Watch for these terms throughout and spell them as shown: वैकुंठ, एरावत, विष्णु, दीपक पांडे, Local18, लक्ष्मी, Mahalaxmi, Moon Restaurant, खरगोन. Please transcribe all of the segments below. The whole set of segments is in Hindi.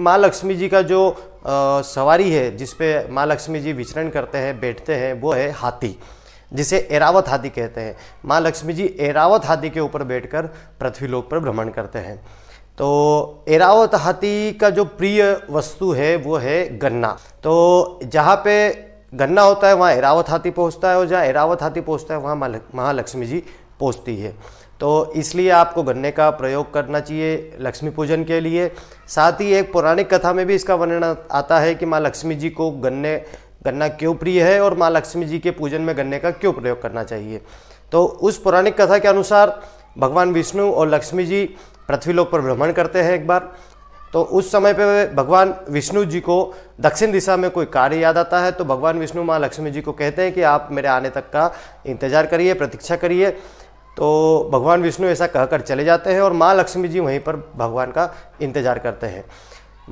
माँ लक्ष्मी जी का जो सवारी है जिसपे माँ लक्ष्मी जी विचरण करते हैं, बैठते हैं, वो है हाथी, जिसे एरावत हाथी कहते हैं। माँ लक्ष्मी जी एरावत हाथी के ऊपर बैठकर पृथ्वीलोक पर भ्रमण करते हैं। तो एरावत हाथी का जो प्रिय वस्तु है वो है गन्ना। तो जहाँ पे गन्ना होता है वहाँ एरावत हाथी पहुँचता है, और जहाँ एरावत हाथी पहुँचता है वहाँ महालक्ष्मी जी पहुँचती है। तो इसलिए आपको गन्ने का प्रयोग करना चाहिए लक्ष्मी पूजन के लिए। साथ ही एक पौराणिक कथा में भी इसका वर्णन आता है कि माँ लक्ष्मी जी को गन्ना क्यों प्रिय है और माँ लक्ष्मी जी के पूजन में गन्ने का क्यों प्रयोग करना चाहिए। तो उस पौराणिक कथा के अनुसार भगवान विष्णु और लक्ष्मी जी पृथ्वीलोक पर भ्रमण करते हैं एक बार। तो उस समय पे भगवान विष्णु जी को दक्षिण दिशा में कोई कार्य याद आता है, तो भगवान विष्णु माँ लक्ष्मी जी को कहते हैं कि आप मेरे आने तक का इंतजार करिए, प्रतीक्षा करिए। तो भगवान विष्णु ऐसा कहकर चले जाते हैं और माँ लक्ष्मी जी वहीं पर भगवान का इंतजार करते हैं।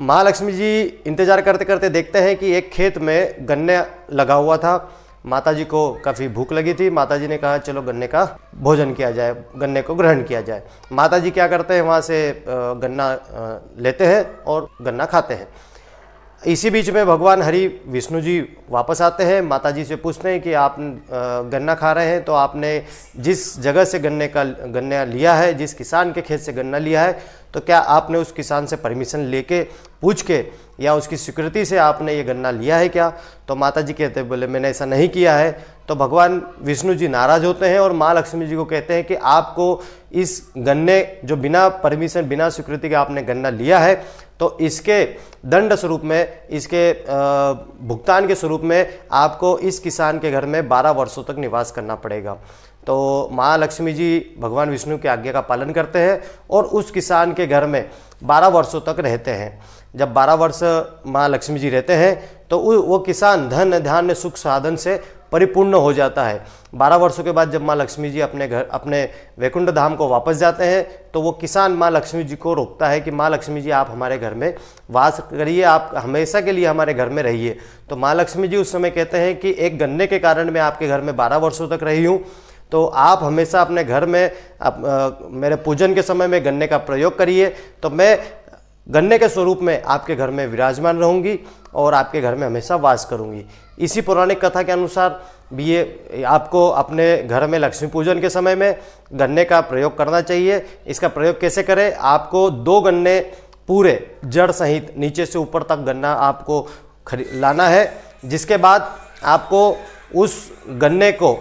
माँ लक्ष्मी जी इंतजार करते करते देखते हैं कि एक खेत में गन्ने लगा हुआ था। माता जी को काफ़ी भूख लगी थी। माता जी ने कहा चलो गन्ने का भोजन किया जाए, गन्ने को ग्रहण किया जाए। माता जी क्या करते हैं, वहाँ से गन्ना लेते हैं और गन्ना खाते हैं। इसी बीच में भगवान हरि विष्णु जी वापस आते हैं, माता जी से पूछते हैं कि आप गन्ना खा रहे हैं तो आपने जिस जगह से गन्ना लिया है, जिस किसान के खेत से गन्ना लिया है, तो क्या आपने उस किसान से परमिशन लेके पूछ के या उसकी स्वीकृति से आपने ये गन्ना लिया है क्या? तो माता जी कहते हैं, बोले मैंने ऐसा नहीं किया है। तो भगवान विष्णु जी नाराज़ होते हैं और माँ लक्ष्मी जी को कहते हैं कि आपको इस गन्ने जो बिना परमिशन बिना स्वीकृति के आपने गन्ना लिया है, तो इसके दंड स्वरूप में, इसके भुगतान के स्वरूप में आपको इस किसान के घर में 12 वर्षों तक निवास करना पड़ेगा। तो माँ लक्ष्मी जी भगवान विष्णु की आज्ञा का पालन करते हैं और उस किसान के घर में 12 वर्षों तक रहते हैं। जब 12 वर्ष माँ लक्ष्मी जी रहते हैं तो वो किसान धन धान्य सुख साधन से परिपूर्ण हो जाता है। 12 वर्षों के बाद जब माँ लक्ष्मी जी अपने घर, अपने वैकुंठ धाम को वापस जाते हैं, तो वो किसान माँ लक्ष्मी जी को रोकता है कि माँ लक्ष्मी जी आप हमारे घर में वास करिए, आप हमेशा के लिए हमारे घर में रहिए। तो माँ लक्ष्मी जी उस समय कहते हैं कि एक गन्ने के कारण मैं आपके घर में 12 वर्षों तक रही हूँ, तो आप हमेशा अपने घर में मेरे पूजन के समय में गन्ने का प्रयोग करिए, तो मैं गन्ने के स्वरूप में आपके घर में विराजमान रहूंगी और आपके घर में हमेशा वास करूंगी। इसी पौराणिक कथा के अनुसार भी ये आपको अपने घर में लक्ष्मी पूजन के समय में गन्ने का प्रयोग करना चाहिए। इसका प्रयोग कैसे करें? आपको 2 गन्ने पूरे जड़ सहित नीचे से ऊपर तक गन्ना आपको लाना है, जिसके बाद आपको उस गन्ने को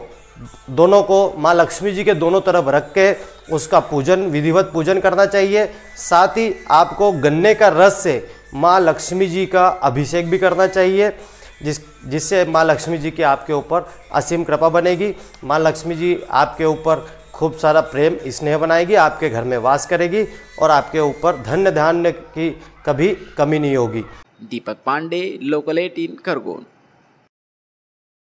दोनों को माँ लक्ष्मी जी के दोनों तरफ रख के उसका पूजन, विधिवत पूजन करना चाहिए। साथ ही आपको गन्ने का रस से माँ लक्ष्मी जी का अभिषेक भी करना चाहिए, जिससे माँ लक्ष्मी जी की आपके ऊपर असीम कृपा बनेगी। माँ लक्ष्मी जी आपके ऊपर खूब सारा प्रेम स्नेह बनाएगी, आपके घर में वास करेगी और आपके ऊपर धन धान्य की कभी कमी नहीं होगी। दीपक पांडे, लोकल 18, खरगोन।